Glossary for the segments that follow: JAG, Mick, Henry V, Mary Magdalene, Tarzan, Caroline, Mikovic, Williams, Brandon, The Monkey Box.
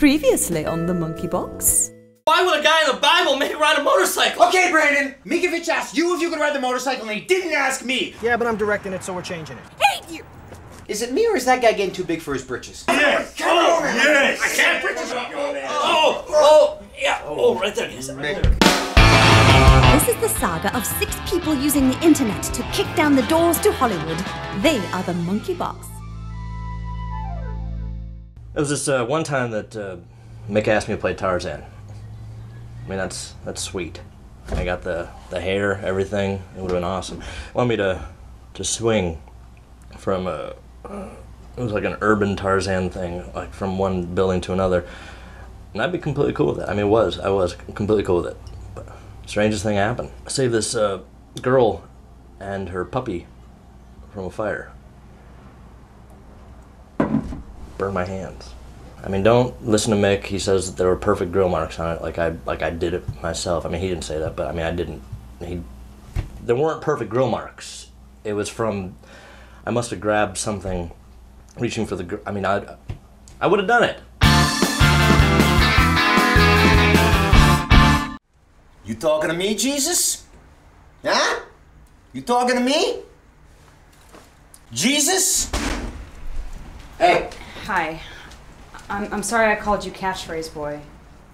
Previously on The Monkey Box. Why would a guy in the Bible make ride a motorcycle? Okay, Brandon, Mikovic asked you if you could ride the motorcycle and he didn't ask me. Yeah, but I'm directing it, so we're changing it. Hate you! Is it me or is that guy getting too big for his britches? Yes! Oh, yes! I can't britches up your ass! Oh! Oh! Yeah! Oh, right there. Yes, right there. This is the saga of 6 people using the internet to kick down the doors to Hollywood. They are the Monkey Box. It was this one time that Mick asked me to play Tarzan. I mean, that's sweet. I got the hair, everything. It would have been awesome. He wanted me to swing from it was like an urban Tarzan thing, like from one building to another. And I'd be completely cool with that. I mean, I was completely cool with it. Strangest thing happened. I saved this girl and her puppy from a fire. Burned my hands. I mean, don't listen to Mick. He says that there were perfect grill marks on it, like I did it myself. I mean, he didn't say that, but I mean, I didn't. There weren't perfect grill marks. It was from, I must have grabbed something, reaching for the. I mean, I would have done it. You talking to me, Jesus? Huh? You talking to me? Jesus? Hey. Hi. I'm sorry I called you catchphrase boy.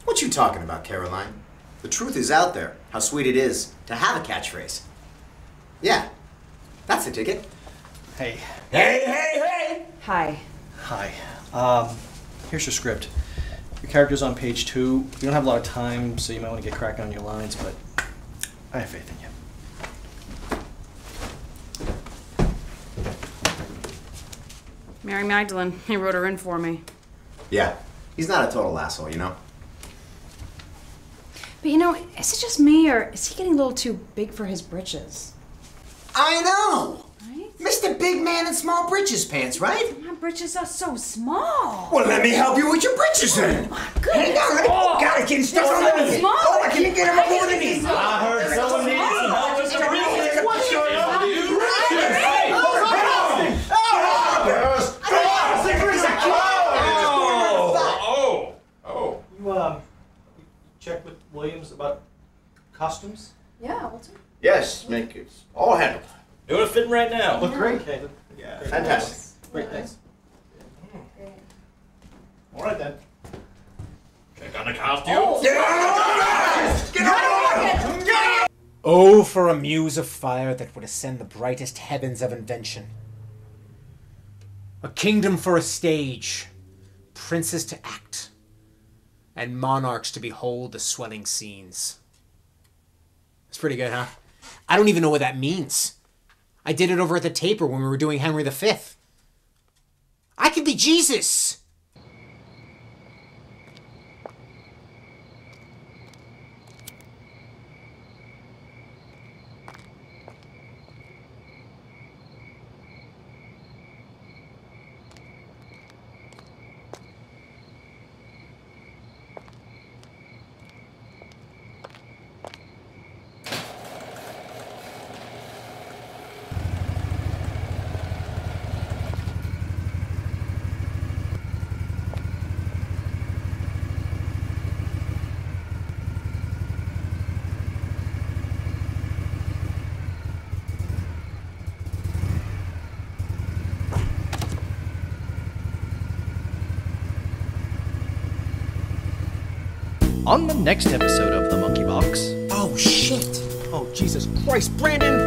What you talking about, Caroline? The truth is out there, how sweet it is to have a catchphrase. Yeah, that's the ticket. Hey. Hey, hey, hey! Hi. Hi. Here's your script. Your character's on page 2. You don't have a lot of time, so you might want to get cracking on your lines, but I have faith in you. Mary Magdalene, he wrote her in for me. Yeah, he's not a total asshole, you know? But you know, is it just me, or is he getting a little too big for his britches? I know! Mr. Big Man in Small Britches Pants, right? My britches are so small. Well, let me help you with your britches then. Oh, my goodness. Hang on, let me. Oh, God, I can't stop on that. Oh, I can't get him up over me. I heard someone needs some help with their britches. What's your help? Britches! Hey! Oh, girls! Oh! Oh! You check with Williams about costumes? Yeah, what's it? Yes, Mick, it's all handled. It would have fit right now. Look great. Okay. Yeah. Fantastic. Great, thanks. Yeah. All right then. Check on the costume. Oh. Get out of the Get out of the Oh, for a muse of fire that would ascend the brightest heavens of invention. A kingdom for a stage, princes to act, and monarchs to behold the swelling scenes. It's pretty good, huh? I don't even know what that means. I did it over at the Taper when we were doing Henry V. I could be Jesus! On the next episode of The Monkey Box. Oh, shit! Oh, Jesus Christ, Brandon!